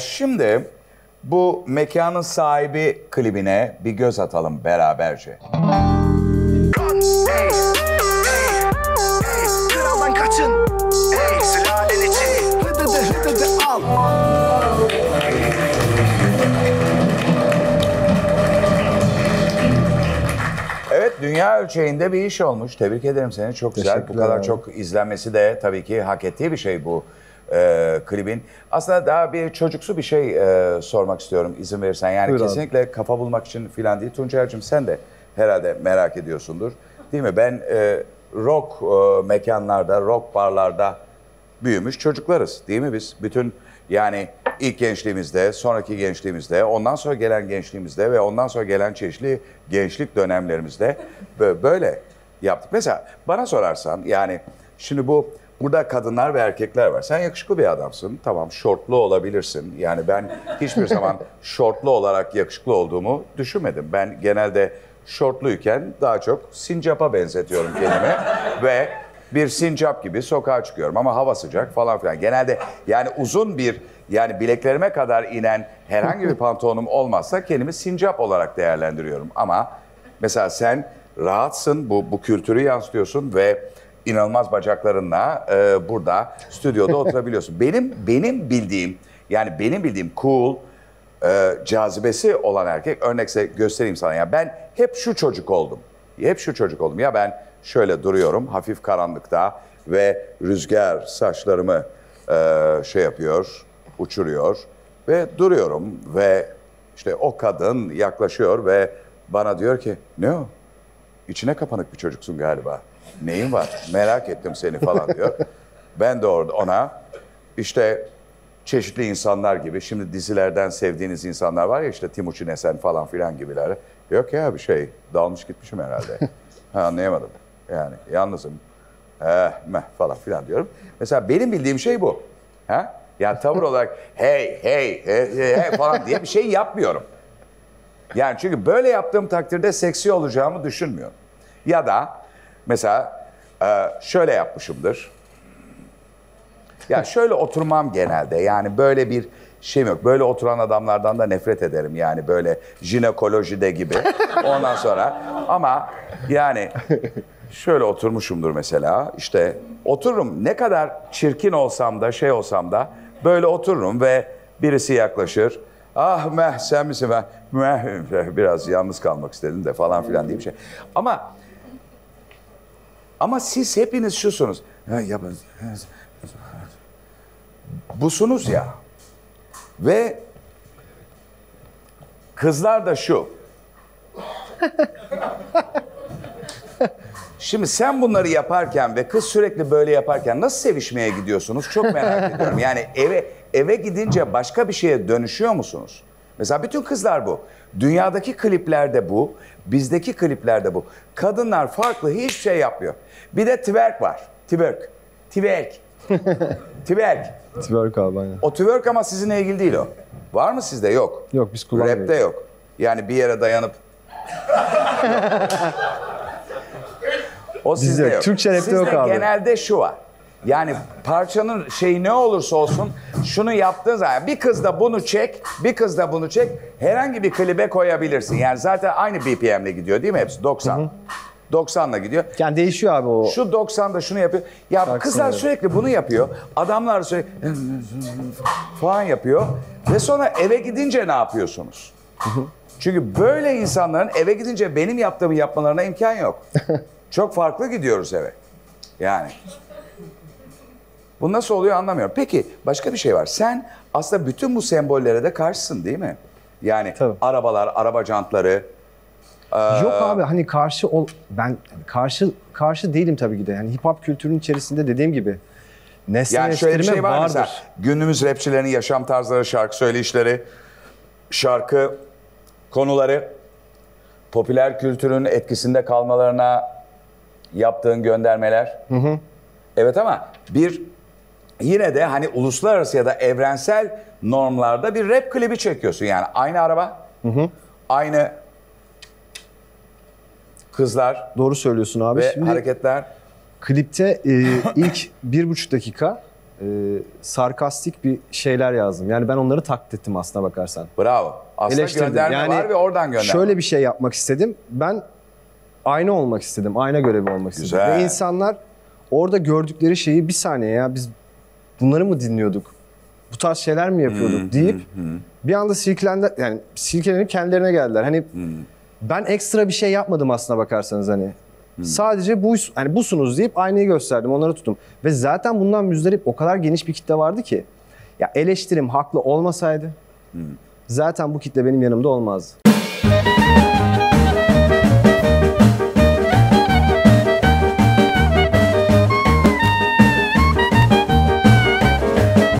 Şimdi bu Mekanın Sahibi klibine bir göz atalım beraberce. Kraldan kaçın. Sülalen için. Hıdıdı al. Evet, dünya ölçeğinde bir iş olmuş. Tebrik ederim seni. Çok güzel. Bu kadar çok izlenmesi de tabii ki hak ettiği bir şey bu. Klibin. Aslında daha bir çocuksu bir şey sormak istiyorum izin verirsen. Yani buyur kesinlikle abi. Kafa bulmak için filan değil. Tuncer'cığım sen de herhalde merak ediyorsundur. Değil mi? Ben rock mekanlarda, rock barlarda büyümüş çocuklarız. Değil mi biz? Bütün yani ilk gençliğimizde, sonraki gençliğimizde, ondan sonra gelen gençliğimizde ve ondan sonra gelen çeşitli gençlik dönemlerimizde böyle yaptık. Mesela bana sorarsan yani şimdi bu burada kadınlar ve erkekler var. Sen yakışıklı bir adamsın. Tamam, şortlu olabilirsin. Yani ben hiçbir zaman şortlu olarak yakışıklı olduğumu düşünmedim. Ben genelde şortluyken daha çok sincapa benzetiyorum kendimi. Ve bir sincap gibi sokağa çıkıyorum ama hava sıcak falan filan. Genelde yani uzun bir yani bileklerime kadar inen herhangi bir pantolonum olmazsa kendimi sincap olarak değerlendiriyorum. Ama mesela sen rahatsın, bu kültürü yansıtıyorsun ve İnanılmaz bacaklarınla burada stüdyoda oturabiliyorsun. Benim bildiğim cool, cazibesi olan erkek örnekse göstereyim sana. Yani ben hep şu çocuk oldum. Ya ben şöyle duruyorum hafif karanlıkta ve rüzgar saçlarımı şey yapıyor, uçuruyor ve duruyorum ve işte o kadın yaklaşıyor ve bana diyor ki ne o? İçine kapanık bir çocuksun galiba. Neyin var? Merak ettim seni falan diyor. Ben de orada ona işte çeşitli insanlar gibi, şimdi dizilerden sevdiğiniz insanlar var ya işte Timuçin Esen falan filan gibiler. Yok ya bir şey, dalmış gitmişim herhalde. Anlayamadım. Yani yalnızım. Falan filan diyorum. Mesela benim bildiğim şey bu. Ha? Yani tavır olarak hey falan diye bir şey yapmıyorum. Yani çünkü böyle yaptığım takdirde seksi olacağımı düşünmüyorum. Ya da mesela şöyle yapmışımdır. Ya şöyle oturmam genelde. Yani böyle bir şeyim yok. Böyle oturan adamlardan da nefret ederim. Yani böyle jinekolojide gibi. Ondan sonra ama yani şöyle oturmuşumdur mesela. İşte otururum. Ne kadar çirkin olsam da şey olsam da böyle otururum ve birisi yaklaşır. Ah meh sen misin? Meh biraz yalnız kalmak istedim de falan filan diye bir şey. Ama siz hepiniz şusunuz. Busunuz ya. Ve kızlar da şu. Şimdi sen bunları yaparken ve kız sürekli böyle yaparken nasıl sevişmeye gidiyorsunuz? Çok merak ediyorum. Yani eve gidince başka bir şeye dönüşüyor musunuz? Mesela bütün kızlar bu. Dünyadaki kliplerde bu. Bizdeki kliplerde bu. Kadınlar farklı, hiçbir şey yapmıyor. Bir de twerk var. Twerk abi aynen. O twerk ama sizinle ilgili değil o. Var mı sizde? Yok. Yok biz kullanmıyoruz. Rap'te yok. Yani bir yere dayanıp... O sizde yok. Türkçe rap'te sizde yok abi. Sizde genelde şu var. Yani parçanın şeyi ne olursa olsun şunu yaptığın zaman bir kız da bunu çek, herhangi bir klibe koyabilirsin. Yani zaten aynı BPM'le gidiyor değil mi hepsi? 90. Hı hı. 90'la gidiyor. Yani değişiyor abi o. Şu 90'da şunu yapıyor. Ya şarkısını kızlar öyle sürekli bunu yapıyor. Adamlar sürekli falan yapıyor. Ve sonra eve gidince ne yapıyorsunuz? Hı hı. Çünkü böyle insanların eve gidince benim yaptığımı yapmalarına imkan yok. Çok farklı gidiyoruz eve. Yani... Bu nasıl oluyor anlamıyorum. Peki başka bir şey var. Sen aslında bütün bu sembollere de karşısın değil mi? Yani tabii. Arabalar, araba jantları. Yok abi hani karşı ol... Ben karşı değilim tabii ki de. Yani hip hop kültürünün içerisinde dediğim gibi nesneleştirme yani şey vardır. Mesela, günümüz rapçilerinin yaşam tarzları, şarkı söyleyişleri, şarkı konuları, popüler kültürün etkisinde kalmalarına yaptığın göndermeler. Hı hı. Evet ama bir... Yine de hani uluslararası ya da evrensel normlarda bir rap klibi çekiyorsun. Yani aynı araba, hı hı, aynı kızlar. Doğru söylüyorsun abi. Ve şimdi hareketler. Klipte ilk 1,5 dakika sarkastik bir şeyler yazdım. Yani ben onları taklit ettim aslına bakarsan. Bravo. Aslında gönderme yani var ve oradan gönderme. Şöyle bir şey yapmak istedim. Ben ayna olmak istedim. Ayna görevi olmak istedim. Ve insanlar orada gördükleri şeyi bir saniye ya biz bunları mı dinliyorduk? Bu tarz şeyler mi yapıyorduk deyip bir anda silkelenip kendilerine geldiler. Hani ben ekstra bir şey yapmadım aslına bakarsanız hani. Sadece busunuz deyip aynayı gösterdim, onları tuttum. Ve zaten bundan müzdarip o kadar geniş bir kitle vardı ki. Ya eleştirim haklı olmasaydı zaten bu kitle benim yanımda olmazdı.